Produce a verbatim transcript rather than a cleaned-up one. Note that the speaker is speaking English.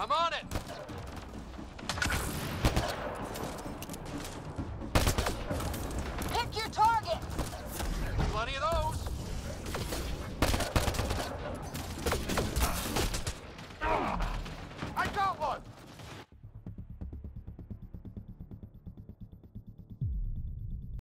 I'm on it!